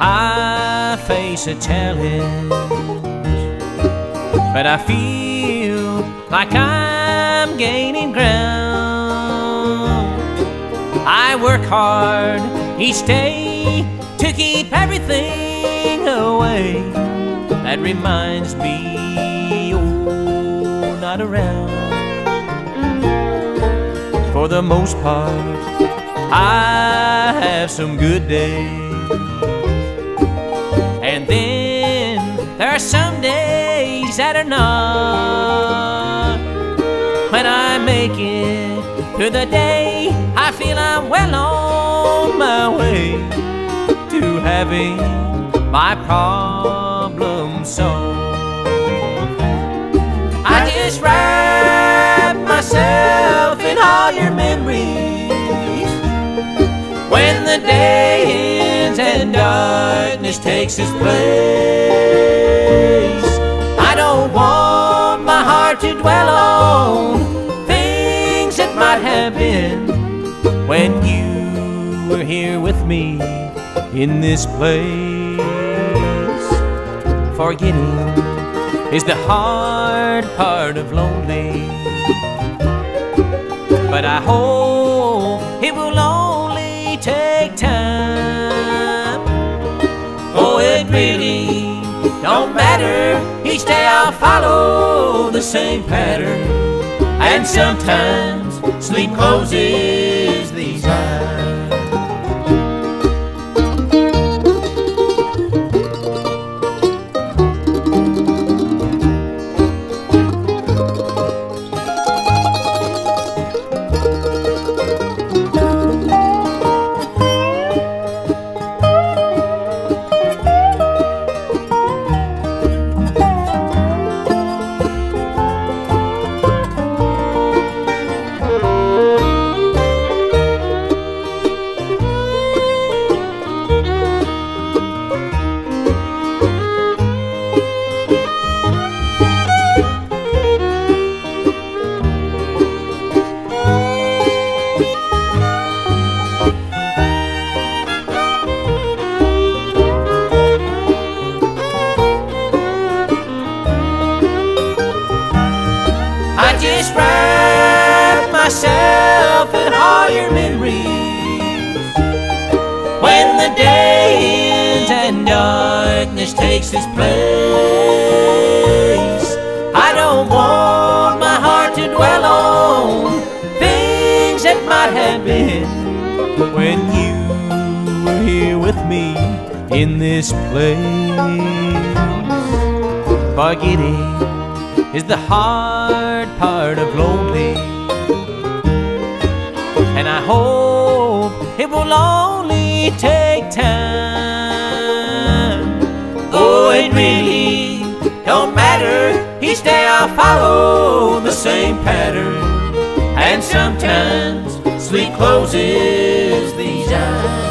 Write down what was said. I face a challenge, but I feel like I'm gaining ground. I work hard each day to keep everything away that reminds me you're not around. For the most part, I have some good days, and then there are some days that are not. When I make it through the day, I feel I'm well on my way to having my problem solved. I just wrap myself in all your memories. When the day ends and darkness takes its place, I don't want my heart to dwell on things that might have been when you were here with me in this place. Forgetting is the hard part of lonely, but I hope it will only take time. Oh, it really don't matter. Each day I'll follow the same pattern, and sometimes sleep closes these eyes. Just wrap myself in all your memories. When the day ends and darkness takes its place, I don't want my heart to dwell on things that might have been when you were here with me in this place. Forgetting is the hard part of lonely, and I hope it will only take time. Oh, it really don't matter. Each day I'll follow the same pattern, and sometimes sleep closes these eyes.